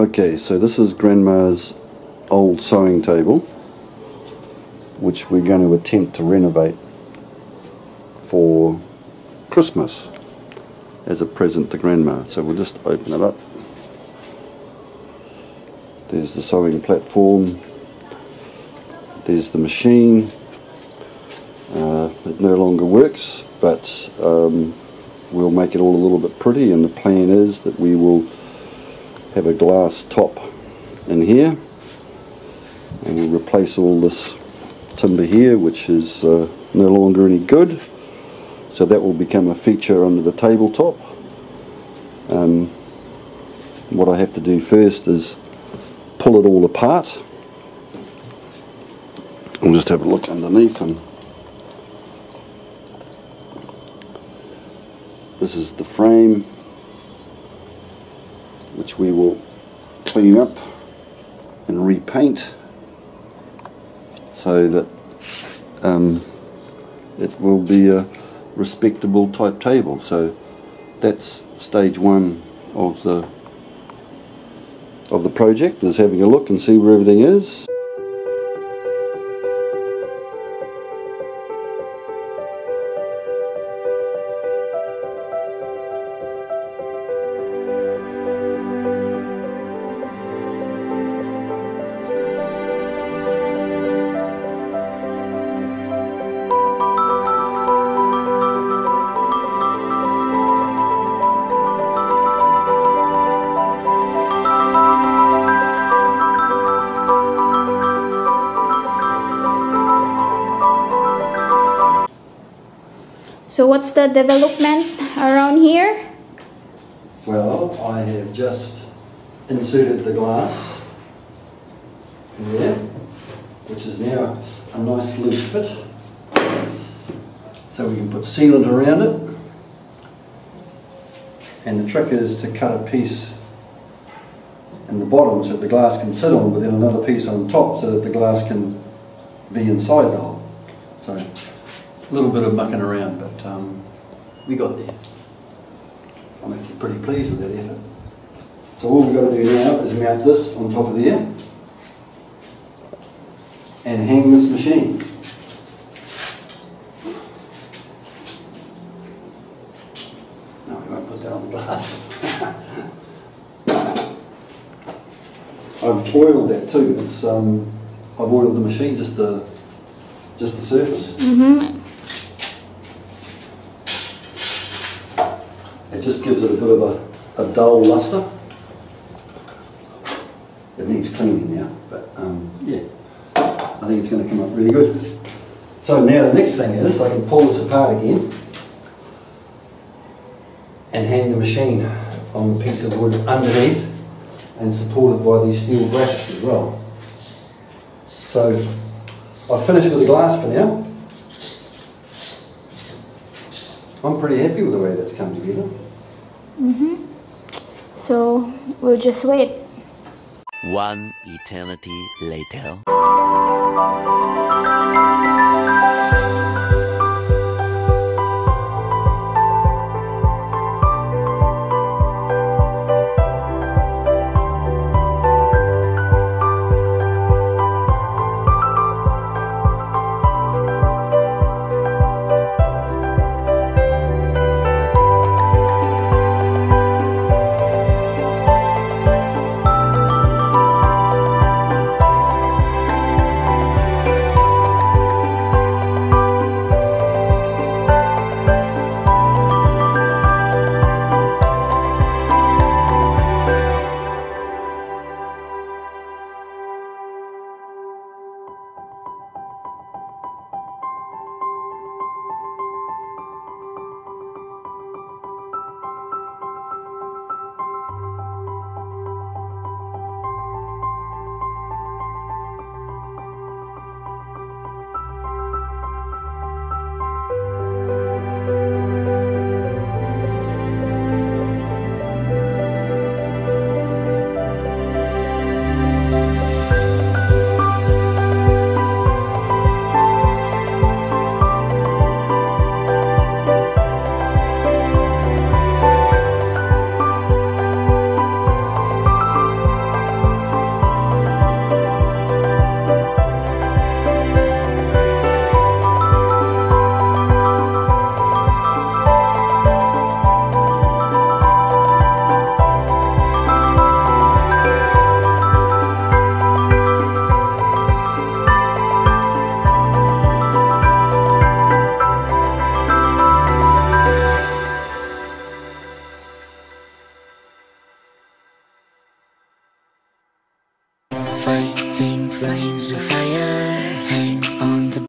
Okay, so this is Grandma's old sewing table, which we're going to attempt to renovate for Christmas as a present to Grandma. So we'll just open it up. There's the sewing platform, there's the machine. It no longer works, but we'll make it all a little bit pretty, and the plan is that we will have a glass top in here, and we'll replace all this timber here, which is no longer any good, so that will become a feature under the tabletop. What I have to do first is pull it all apart. We'll just have a look underneath, and this is the frame, which we will clean up and repaint so that it will be a respectable type table. So that's stage one of the project, is having a look and see where everything is. So what's the development around here? Well, I have just inserted the glass in there, which is now a nice loose fit. So we can put sealant around it. And the trick is to cut a piece in the bottom so that the glass can sit on, but then another piece on top so that the glass can be inside the hole. So, a little bit of mucking around, but we got there. I'm actually pretty pleased with that effort. So all we've got to do now is mount this on top of there and hang this machine. No, we won't put that on the glass. I've oiled that too. It's I've oiled the machine, just the surface. Mm-hmm. It just gives it a bit of a dull luster. It needs cleaning now, but yeah, I think it's going to come up really good. So now the next thing is I can pull this apart again and hang the machine on the piece of wood underneath and supported by these steel brackets as well. So I've finished with the glass for now. I'm pretty happy with the way that's come together. Mm-hmm. So we'll just wait. One eternity later.